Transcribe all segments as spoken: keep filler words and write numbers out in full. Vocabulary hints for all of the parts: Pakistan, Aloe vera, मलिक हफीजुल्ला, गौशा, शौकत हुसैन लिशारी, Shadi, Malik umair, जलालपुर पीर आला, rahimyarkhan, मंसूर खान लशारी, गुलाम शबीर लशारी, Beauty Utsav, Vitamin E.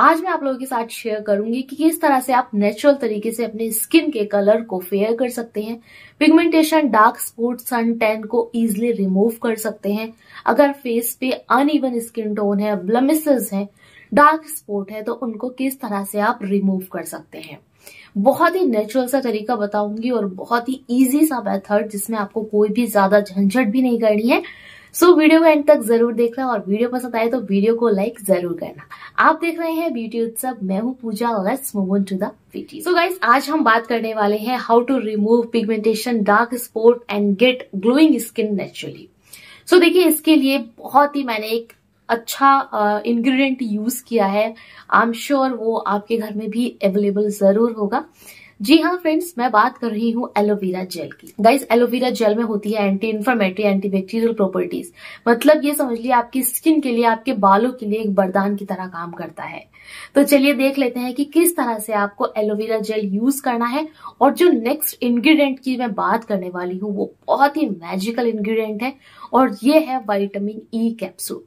आज मैं आप लोगों के साथ शेयर करूंगी कि किस तरह से आप नेचुरल तरीके से अपने स्किन के कलर को फेयर कर सकते हैं, pigmentation, dark spot, sun tan को इजिली रिमूव कर सकते हैं। अगर फेस पे अनइवन स्किन टोन है, ब्लेमिशेस हैं, डार्क स्पॉट है तो उनको किस तरह से आप रिमूव कर सकते हैं। बहुत ही नेचुरल सा तरीका बताऊंगी और बहुत ही इजी सा मेथड जिसमें आपको कोई भी ज्यादा झंझट भी नहीं करनी है। सो so, वीडियो को एंड तक जरूर देखना और वीडियो पसंद आए तो वीडियो को लाइक जरूर करना। आप देख रहे हैं ब्यूटी उत्सव, मैं हूं Pooja. Let's move on to the video. So guys, आज हम बात करने वाले हैं how to remove pigmentation, dark spot and get glowing skin naturally. So देखिए, इसके लिए बहुत ही मैंने एक अच्छा इंग्रेडिएंट uh, यूज किया है। आई एम श्योर वो आपके घर में भी अवेलेबल जरूर होगा। जी हाँ फ्रेंड्स, मैं बात कर रही हूँ एलोवेरा जेल की। गाइज, एलोवेरा जेल में होती है एंटी इन्फ्लेमेटरी, एंटीबैक्टीरियल प्रॉपर्टीज। मतलब ये समझ लिए आपकी स्किन के लिए, आपके बालों के लिए एक वरदान की तरह काम करता है। तो चलिए देख लेते हैं कि किस तरह से आपको एलोवेरा जेल यूज करना है। और जो नेक्स्ट इंग्रेडिएंट की मैं बात करने वाली हूँ वो बहुत ही मैजिकल इंग्रेडिएंट है और ये है विटामिन ई कैप्सूल।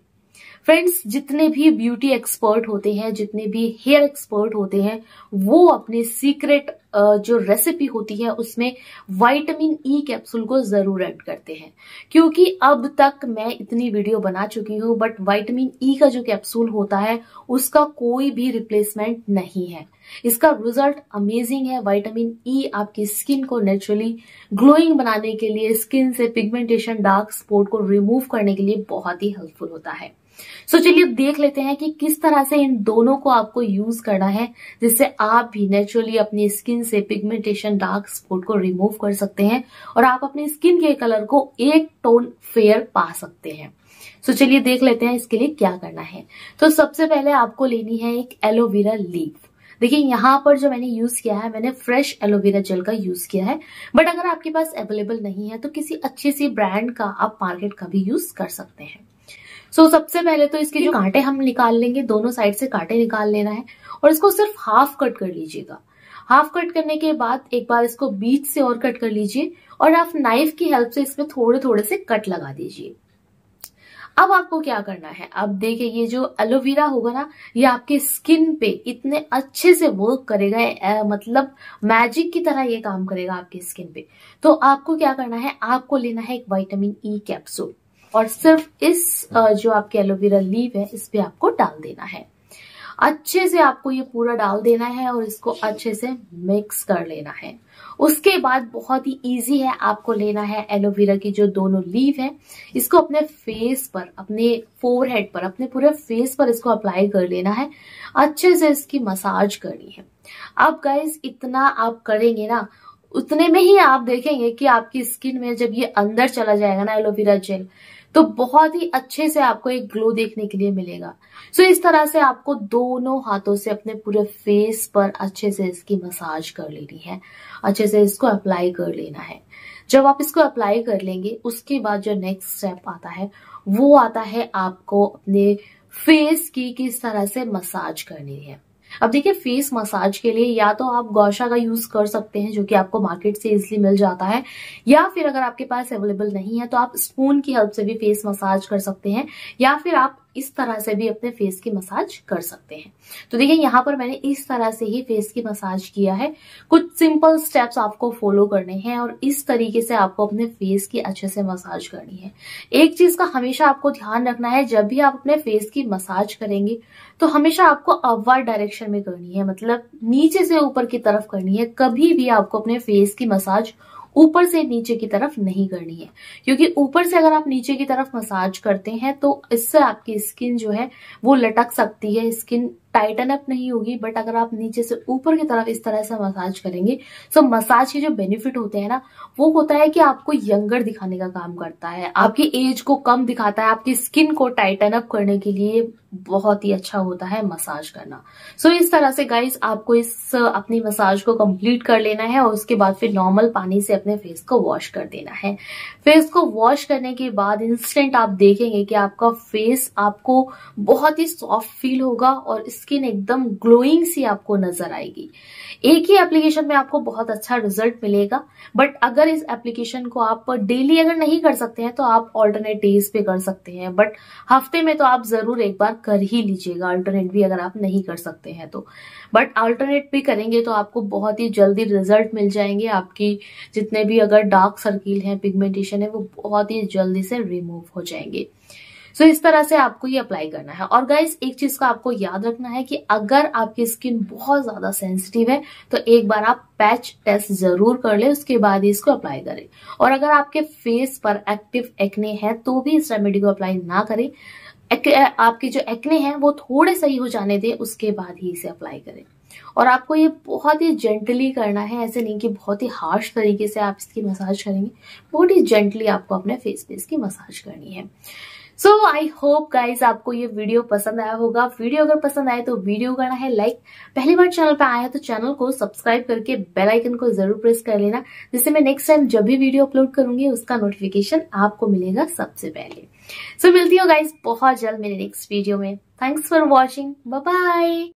फ्रेंड्स, जितने भी ब्यूटी एक्सपर्ट होते हैं, जितने भी हेयर एक्सपर्ट होते हैं, वो अपने सीक्रेट जो रेसिपी होती है उसमें विटामिन ई कैप्सूल को जरूर ऐड करते हैं। क्योंकि अब तक मैं इतनी वीडियो बना चुकी हूँ बट विटामिन ई का जो कैप्सूल होता है उसका कोई भी रिप्लेसमेंट नहीं है। इसका रिजल्ट अमेजिंग है। विटामिन ई आपकी स्किन को नेचुरली ग्लोइंग बनाने के लिए, स्किन से पिगमेंटेशन, डार्क स्पॉट को रिमूव करने के लिए बहुत ही हेल्पफुल होता है। सो so, चलिए देख लेते हैं कि किस तरह से इन दोनों को आपको यूज करना है जिससे आप भी नेचुरली अपनी स्किन से पिगमेंटेशन, डार्क स्पॉट को रिमूव कर सकते हैं और आप अपनी स्किन के कलर को एक टोन फेयर पा सकते हैं। सो so, चलिए देख लेते हैं इसके लिए क्या करना है। तो सबसे पहले आपको लेनी है एक एलोवेरा लीफ। देखिए, यहाँ पर जो मैंने यूज किया है, मैंने फ्रेश एलोवेरा जेल का यूज किया है। बट अगर आपके पास अवेलेबल नहीं है तो किसी अच्छे से ब्रांड का, आप मार्केट का भी यूज कर सकते हैं। सो so, सबसे पहले तो इसके जो कांटे हम निकाल लेंगे, दोनों साइड से कांटे निकाल लेना है और इसको सिर्फ हाफ कट कर लीजिएगा। हाफ कट करने के बाद एक बार इसको बीच से और कट कर लीजिए और आप नाइफ की हेल्प से इसमें थोड़े थोड़े से कट लगा दीजिए। अब आपको क्या करना है, अब देखिए ये जो एलोवेरा होगा ना, ये आपके स्किन पे इतने अच्छे से वर्क करेगा, ए, मतलब मैजिक की तरह ये काम करेगा आपकी स्किन पे। तो आपको क्या करना है, आपको लेना है एक विटामिन ई कैप्सूल और सिर्फ इस जो आपके एलोवेरा लीफ है इस पे आपको डाल देना है। अच्छे से आपको ये पूरा डाल देना है और इसको अच्छे से मिक्स कर लेना है। उसके बाद बहुत ही इजी है, आपको लेना है एलोवेरा की जो दोनों लीफ है, इसको अपने फेस पर, अपने फोरहेड पर, अपने पूरे फेस पर इसको अप्लाई कर लेना है। अच्छे से इसकी मसाज करनी है। अब गाइस, इतना आप करेंगे ना, उतने में ही आप देखेंगे कि आपकी स्किन में जब ये अंदर चला जाएगा ना एलोवेरा जेल, तो बहुत ही अच्छे से आपको एक ग्लो देखने के लिए मिलेगा। सो so, इस तरह से आपको दोनों हाथों से अपने पूरे फेस पर अच्छे से इसकी मसाज कर लेनी है, अच्छे से इसको अप्लाई कर लेना है। जब आप इसको अप्लाई कर लेंगे उसके बाद जो नेक्स्ट स्टेप आता है वो आता है आपको अपने फेस की किस तरह से मसाज करनी है। अब देखिए, फेस मसाज के लिए या तो आप गौशा का यूज कर सकते हैं जो कि आपको मार्केट से इजीली मिल जाता है, या फिर अगर आपके पास अवेलेबल नहीं है तो आप स्पून की हेल्प से भी फेस मसाज कर सकते हैं, या फिर आप इस तरह से भी अपने फेस की मसाज कर सकते हैं। तो देखिए, यहाँ पर मैंने इस तरह से ही फेस की मसाज किया है। कुछ सिंपल स्टेप्स आपको फॉलो करने हैं और इस तरीके से आपको अपने फेस की अच्छे से मसाज करनी है। एक चीज का हमेशा आपको ध्यान रखना है, जब भी आप अपने फेस की मसाज करेंगे तो हमेशा आपको अपवर्ड डायरेक्शन में करनी है, मतलब नीचे से ऊपर की तरफ करनी है। कभी भी आपको अपने फेस की मसाज ऊपर से नीचे की तरफ नहीं करनी है, क्योंकि ऊपर से अगर आप नीचे की तरफ मसाज करते हैं तो इससे आपकी स्किन जो है वो लटक सकती है, स्किन टाइटन अप नहीं होगी। बट अगर आप नीचे से ऊपर की तरफ इस तरह से मसाज करेंगे, सो मसाज के जो बेनिफिट होते हैं ना, वो होता है कि आपको यंगर दिखाने का काम करता है, आपकी एज को कम दिखाता है। आपकी स्किन को टाइटन अप करने के लिए बहुत ही अच्छा होता है मसाज करना। सो इस तरह से गाइस, आपको इस अपनी मसाज को कंप्लीट कर लेना है और उसके बाद फिर नॉर्मल पानी से अपने फेस को वॉश कर देना है। फेस को वॉश करने के बाद इंस्टेंट आप देखेंगे कि आपका फेस आपको बहुत ही सॉफ्ट फील होगा और इस स्किन एकदम ग्लोइंग सी आपको नजर आएगी। एक ही एप्लीकेशन में आपको बहुत अच्छा रिजल्ट मिलेगा। बट अगर इस एप्लीकेशन को आप डेली अगर नहीं कर सकते हैं तो आप ऑल्टरनेट डेज पे कर सकते हैं, बट हफ्ते में तो आप जरूर एक बार कर ही लीजिएगा, अल्टरनेट भी अगर आप नहीं कर सकते हैं तो। बट अल्टरनेट भी करेंगे तो आपको बहुत ही जल्दी रिजल्ट मिल जाएंगे। आपकी जितने भी अगर डार्क सर्किल है, पिगमेंटेशन है, वो बहुत ही जल्दी से रिमूव हो जाएंगे। सो so, इस तरह से आपको ये अप्लाई करना है। और गाइस एक चीज का आपको याद रखना है कि अगर आपकी स्किन बहुत ज्यादा सेंसिटिव है तो एक बार आप पैच टेस्ट जरूर कर ले, उसके बाद ही इसको अप्लाई करें। और अगर आपके फेस पर एक्टिव एक्ने है तो भी इस रेमेडी को अप्लाई ना करें। आपके जो एक्ने हैं वो थोड़े सही हो जाने दें, उसके बाद ही इसे अप्लाई करें। और आपको ये बहुत ही जेंटली करना है, ऐसे नहीं कि बहुत ही हार्श तरीके से आप इसकी मसाज करेंगे। बहुत ही जेंटली आपको अपने फेस पे इसकी मसाज करनी है। सो आई होप गाइज आपको ये वीडियो पसंद आया होगा। वीडियो अगर पसंद आए तो वीडियो करना है लाइक। पहली बार चैनल पे आया तो चैनल को सब्सक्राइब करके बेल आइकन को जरूर प्रेस कर लेना, जिससे मैं नेक्स्ट टाइम जब भी वीडियो अपलोड करूंगी उसका नोटिफिकेशन आपको मिलेगा सबसे पहले। सो so, मिलती हो गाइज बहुत जल्द मेरे नेक्स्ट वीडियो में। Thanks for watching, bye bye.